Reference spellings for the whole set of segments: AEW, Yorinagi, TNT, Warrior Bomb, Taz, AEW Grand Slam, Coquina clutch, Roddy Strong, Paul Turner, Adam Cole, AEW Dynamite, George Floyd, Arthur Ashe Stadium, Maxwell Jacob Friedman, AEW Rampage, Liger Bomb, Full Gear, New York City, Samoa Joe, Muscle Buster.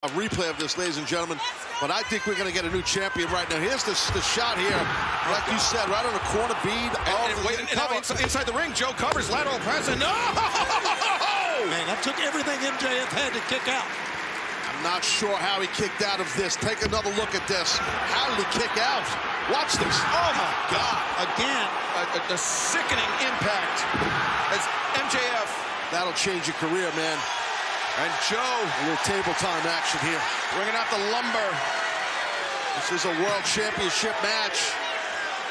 A replay of this, ladies and gentlemen, but I think we're going to get a new champion right now. Here's the shot here, like you said, right on the corner bead. Inside the ring, Joe covers lateral press, and oh! Man, that took everything MJF had to kick out. I'm not sure how he kicked out of this. Take another look at this. How did he kick out? Watch this. Oh, my God. Again, a sickening impact as MJF. That'll change your career, man. And Joe, a little table time action here. Bringing out the lumber. This is a world championship match.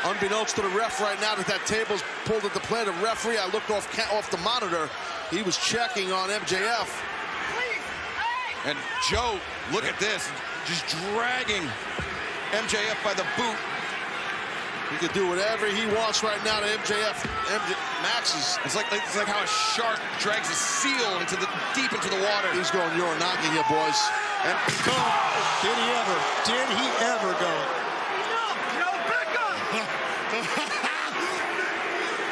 Unbeknownst to the ref right now that that table's pulled at the plate. The referee, I looked off the monitor. He was checking on MJF. And Joe, look at this. Just dragging MJF by the boot. He could do whatever he wants right now to MJF. Max's. It's like how a shark drags a seal into the deep into the water. He's going Yorinagi here, boys. And God, did he ever go? Enough, no, back up.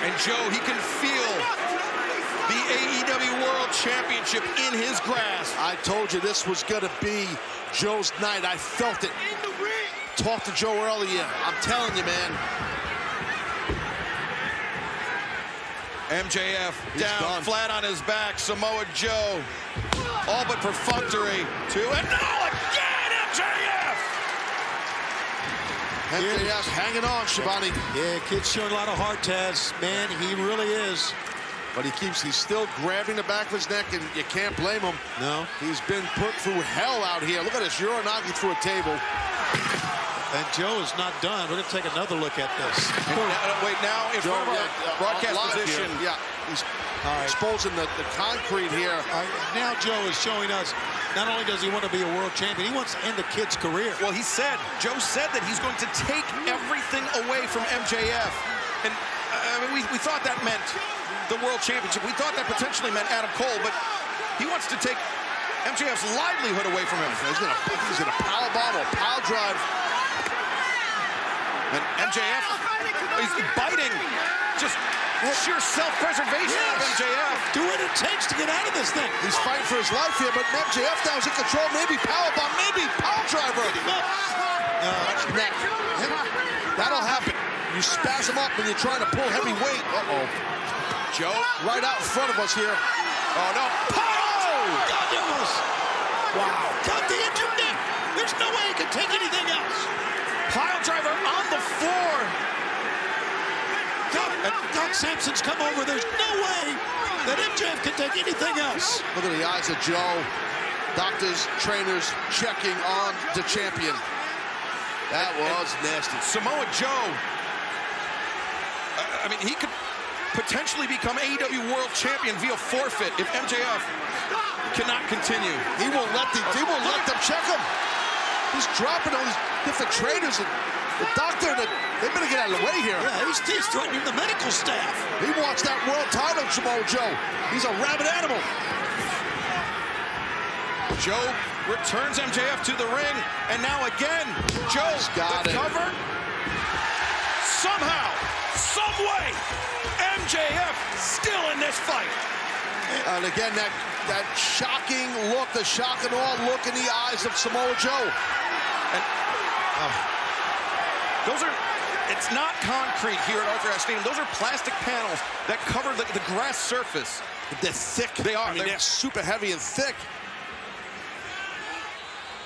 And Joe, he can feel the AEW World Championship in his grasp. I told you this was gonna be Joe's night. I felt it. Talked to Joe earlier. I'm telling you, man. MJF down, flat on his back. Samoa Joe, all but perfunctory. Two, and no, again, MJF! MJF hanging on, Shivani. Yeah, kid's showing a lot of heart, Taz. Man, he really is. But he's still grabbing the back of his neck, and you can't blame him. No. He's been put through hell out here. Look at this, Yorinagi through a table. And Joe is not done. We're going to take another look at this. Wait, now in front of our broadcast position. Yeah, he's exposing the concrete here. Now Joe is showing us not only does he want to be a world champion, he wants to end the kid's career. Well, Joe said that he's going to take everything away from MJF. And I mean, we thought that meant the world championship. We thought that potentially meant Adam Cole, but he wants to take MJF's livelihood away from him. He's going to power bottle, power drive. And MJF, he's biting. Just sheer self-preservation of MJF. Do what it takes to get out of this thing. He's fighting for his life here, but MJF now is in control. Maybe powerbomb, maybe power driver. That'll happen. You spasm up when you're trying to pull heavy weight. Uh-oh. Joe, right out in front of us here. Oh, no. Wow. Got the injured neck. There's no way he can take anything else. Pile driver on the floor. Doc Sampson's come over. There's no way that MJF can take anything else. Look at the eyes of Joe. Doctors, trainers checking on the champion. That was nasty. Samoa Joe. I mean, he could potentially become AEW World Champion via forfeit if MJF cannot continue. He won't let them check him. He's dropping all these different trainers and the doctor. They better get out of the way here. Yeah, he's threatening the medical staff. He wants that world title, Samoa Joe. He's a rabid animal. Joe returns MJF to the ring, and now again, Joe's got the cover. Somehow, some way, MJF still in this fight. And again, that shocking look, the shock and awe look in the eyes of Samoa Joe. And, it's not concrete here at Arthur Ashe Stadium. Those are plastic panels that cover the grass surface. They're thick. They are. I mean, they're super heavy and thick.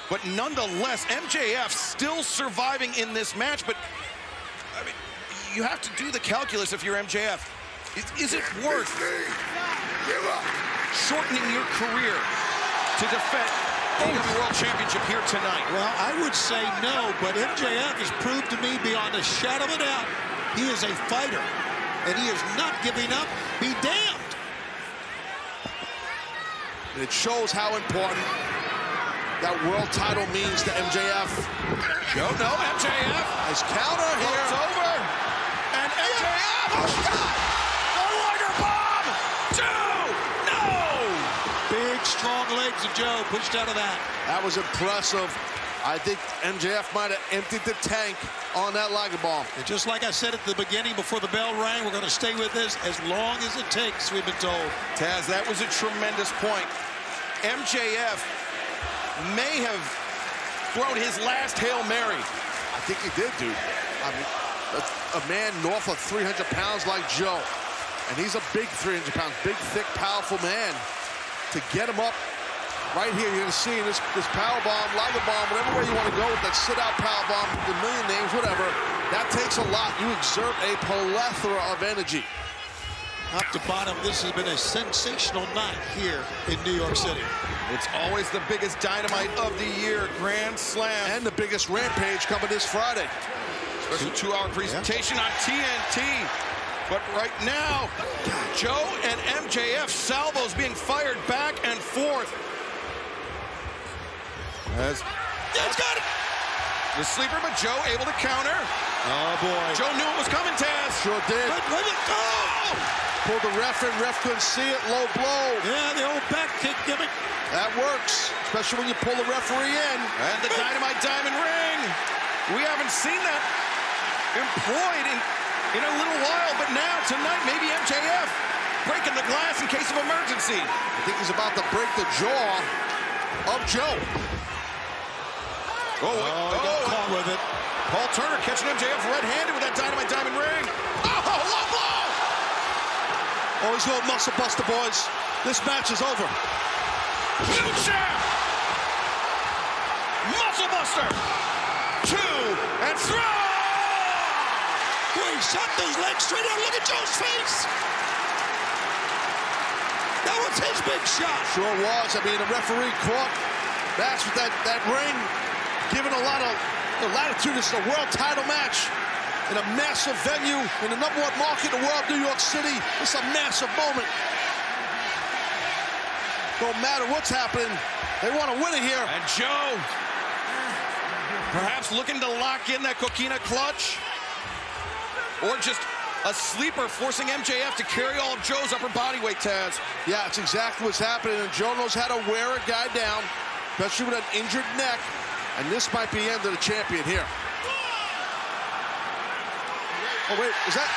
But nonetheless, MJF still surviving in this match. But, I mean, you have to do the calculus if you're MJF. Is it worth shortening your career to defend the World Championship here tonight? Well, I would say no, but MJF has proved to me beyond a shadow of a doubt he is a fighter, and he is not giving up. Be damned. And it shows how important that world title means to MJF. Joe, no, MJF. Nice counter here. It's over. And MJF. Oh, God. The Warrior Bomb. Strong legs of Joe pushed out of that. That was impressive. I think MJF might have emptied the tank on that Liger Bomb. And just like I said at the beginning before the bell rang, we're going to stay with this as long as it takes, we've been told. Taz, that was a tremendous point. MJF may have thrown his last Hail Mary. I think he did, dude. I mean, a man north of 300 pounds like Joe, and he's a big 300 pounds, big, thick, powerful man. To get him up right here, you're going to see this power bomb, liger bomb, whatever way you want to go with that sit-out power bomb, the million names, whatever. That takes a lot. You exert a plethora of energy. Top to bottom, this has been a sensational night here in New York City. It's always the biggest Dynamite of the year, Grand Slam. And the biggest Rampage coming this Friday. Special two-hour presentation on TNT. But right now, Joe and MJF salvos being fired back and forth. That's good! The sleeper, but Joe able to counter. Oh, boy. Joe knew it was coming, Taz. Sure did. But, oh! Pulled the ref in. Ref couldn't see it. Low blow. Yeah, the old back kick gimmick. That works, especially when you pull the referee in. And the Dynamite Diamond Ring. We haven't seen that employed in a little while, but now, tonight, maybe MJF breaking the glass in case of emergency. I think he's about to break the jaw of Joe. Oh, he got caught with it. Paul Turner catching MJF red-handed with that Dynamite Diamond Ring. Oh, low blow! Oh, he's going Muscle Buster, boys. This match is over. Huge shaft! Muscle Buster! Two and throw! Boy, he shot those legs straight out. Look at Joe's face! That was his big shot. Sure was. I mean, the referee caught Bash with that ring. Given a lot of latitude, it's a world title match in a massive venue in the number one market in the world, New York City. It's a massive moment. Don't matter what's happening, they want to win it here. And Joe, perhaps looking to lock in that Coquina clutch, or just a sleeper forcing MJF to carry all of Joe's upper body weight, Taz. Yeah, it's exactly what's happening, and Joe knows how to wear a guy down, especially with an injured neck. And this might be the end of the champion here. Oh, wait, is that...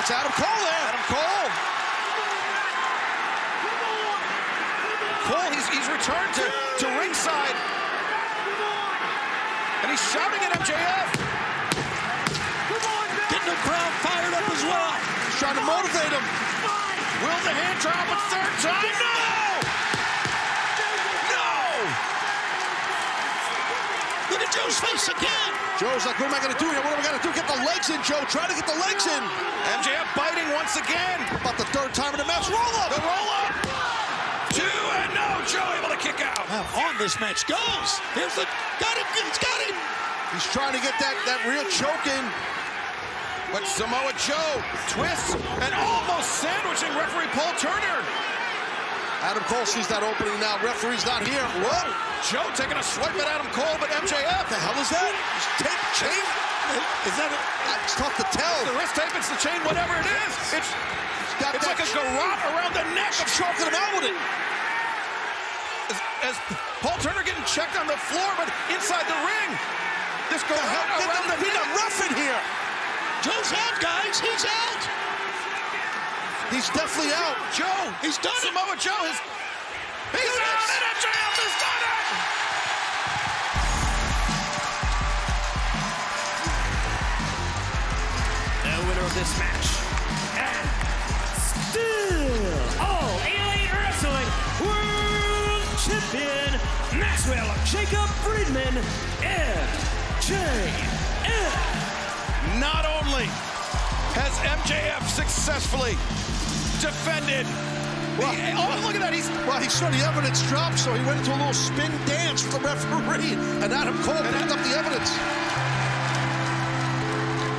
That's Adam Cole there. Adam Cole. Cole, he's returned to ringside. And he's shouting at MJF. Getting the crowd fired up as well. He's trying to motivate him. Will the hand drop a third time? No! Look at Joe's face again. Joe's like, what am I going to do here? What am I going to do? Get the legs in, Joe. Try to get the legs in. MJF biting once again. About the third time in the match. Roll up. The roll up. Two and no. Joe able to kick out. How on this match goes. Here's the... Got him. He's got him. He's trying to get that real choke in. But Samoa Joe twists and almost sandwiching referee Paul Turner. Adam Cole sees that opening now. Referee's not here. Whoa! Joe taking a swipe at Adam Cole, but MJF. The hell is that? Chain? Is that a... It's tough to tell. It's the wrist tape, it's the chain, whatever it is. It's like a garrote around the neck of choking him out with it. As Paul Turner getting checked on the floor, but inside the ring. This garrote around the neck. There's a ref in here. Joe's out, guys. He's out. He's definitely out. Joe, he's done it. Samoa Joe has... He's out, and MJF has done it! The winner of this match, and still All Elite Wrestling World Champion, Maxwell Jacob Friedman, MJF. Not only has MJF successfully defended. Well, oh, look at that. He saw the evidence drop, so he went into a little spin dance with the referee, and Adam Cole picked up the evidence.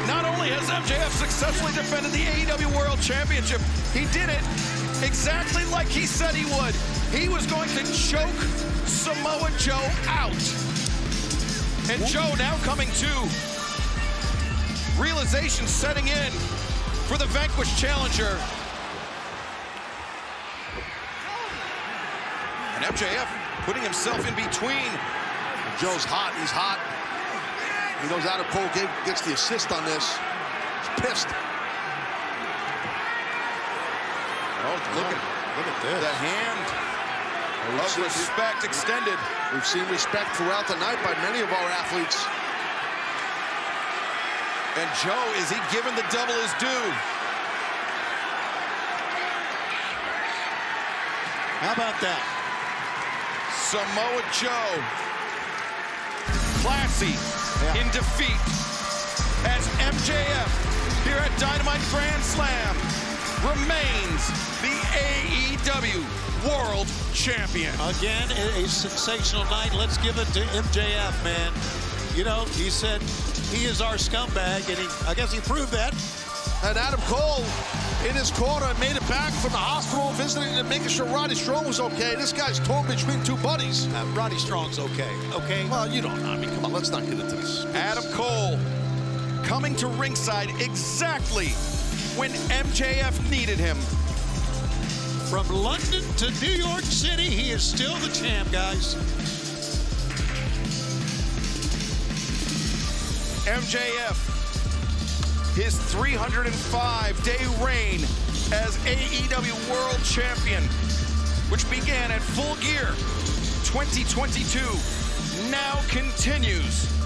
Not only has MJF successfully defended the AEW World Championship, he did it exactly like he said he would. He was going to choke Samoa Joe out. And Joe now coming to realization setting in for the vanquished challenger. And MJF putting himself in between. Joe's hot, he's hot. He knows Adam Cole gets the assist on this. He's pissed. Oh, look at this. The hand. of respect extended. We've seen respect throughout the night by many of our athletes. And Joe, is he giving the devil his due? How about that? Samoa Joe, classy in defeat as MJF here at Dynamite Grand Slam remains the AEW World Champion. Again, a sensational night. Let's give it to MJF, man. You know, he said he is our scumbag, and I guess he proved that. And Adam Cole, in his corner, made it back from the hospital, visiting and making sure Roddy Strong was okay. This guy's torn between two buddies. Roddy Strong's okay, okay? Well, you don't know. I mean, come on, let's not get into this. Adam Cole coming to ringside exactly when MJF needed him. From London to New York City, he is still the champ, guys. MJF. His 305-day reign as AEW World Champion, which began at Full Gear 2022, now continues.